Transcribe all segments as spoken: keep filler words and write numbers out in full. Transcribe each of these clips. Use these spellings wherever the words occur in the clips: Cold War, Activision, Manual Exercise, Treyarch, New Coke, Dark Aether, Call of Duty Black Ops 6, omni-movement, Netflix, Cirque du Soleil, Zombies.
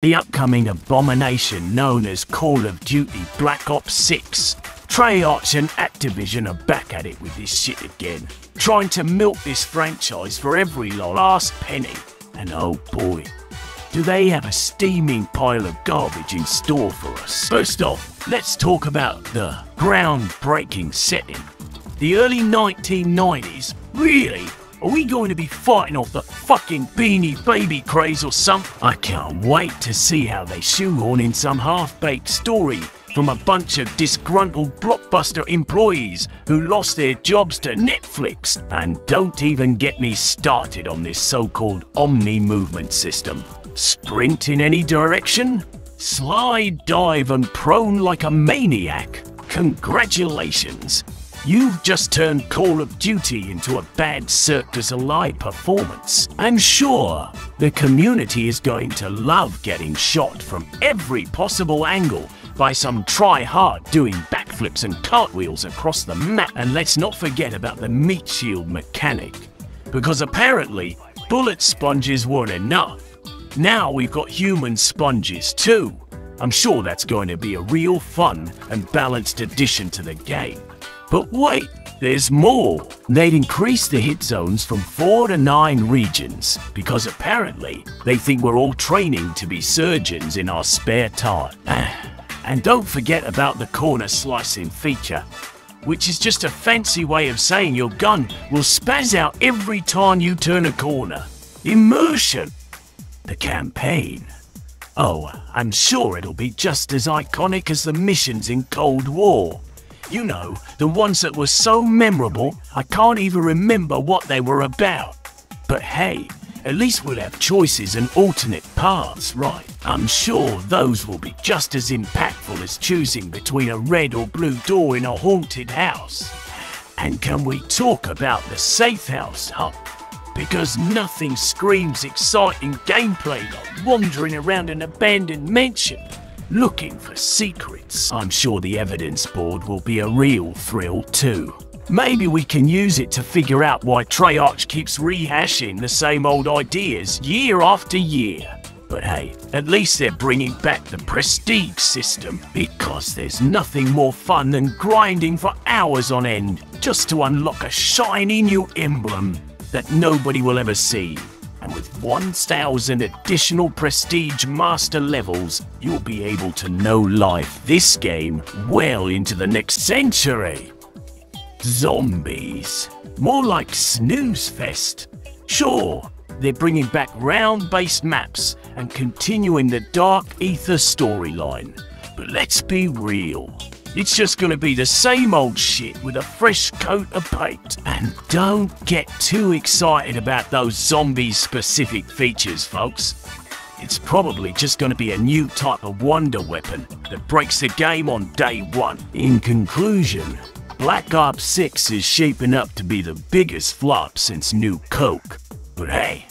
The upcoming abomination known as Call of Duty Black Ops six. Treyarch and Activision are back at it with this shit again, trying to milk this franchise for every last penny. And oh boy, do they have a steaming pile of garbage in store for us. First off, let's talk about the groundbreaking setting. The early nineteen nineties, really? Are we going to be fighting off the fucking Beanie Baby craze or something? I can't wait to see how they shoehorn in some half-baked story from a bunch of disgruntled Blockbuster employees who lost their jobs to Netflix. And don't even get me started on this so-called omni-movement system. Sprint in any direction? Slide, dive and prone like a maniac. Congratulations! You've just turned Call of Duty into a bad Cirque du Soleil performance. I'm sure the community is going to love getting shot from every possible angle by some try-hard doing backflips and cartwheels across the map. And let's not forget about the meat shield mechanic, because apparently bullet sponges weren't enough. Now we've got human sponges too. I'm sure that's going to be a real fun and balanced addition to the game. But wait, there's more! They'd increased the hit zones from four to nine regions, because apparently they think we're all training to be surgeons in our spare time. And don't forget about the corner slicing feature, which is just a fancy way of saying your gun will spaz out every time you turn a corner. Immersion! The campaign. Oh, I'm sure it'll be just as iconic as the missions in Cold War. You know, the ones that were so memorable, I can't even remember what they were about. But hey, at least we'll have choices and alternate paths, right? I'm sure those will be just as impactful as choosing between a red or blue door in a haunted house. And can we talk about the safe house hub? Because nothing screams exciting gameplay like wandering around an abandoned mansion, looking for secrets. I'm sure the evidence board will be a real thrill too. Maybe we can use it to figure out why Treyarch keeps rehashing the same old ideas year after year. But hey, at least they're bringing back the prestige system, because there's nothing more fun than grinding for hours on end just to unlock a shiny new emblem that nobody will ever see. And with one thousand additional prestige master levels, you'll be able to know life this game well into the next century. Zombies. More like Snooze Fest. Sure, they're bringing back round-based maps and continuing the Dark Aether storyline. But let's be real. It's just gonna be the same old shit with a fresh coat of paint. And don't get too excited about those zombie-specific features, folks. It's probably just gonna be a new type of wonder weapon that breaks the game on day one. In conclusion, Black Ops six is shaping up to be the biggest flop since New Coke. But hey,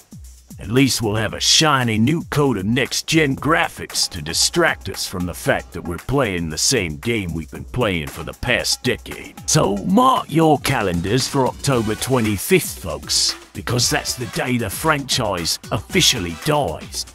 at least we'll have a shiny new coat of next-gen graphics to distract us from the fact that we're playing the same game we've been playing for the past decade. So mark your calendars for October twenty-fifth, folks, because that's the day the franchise officially dies.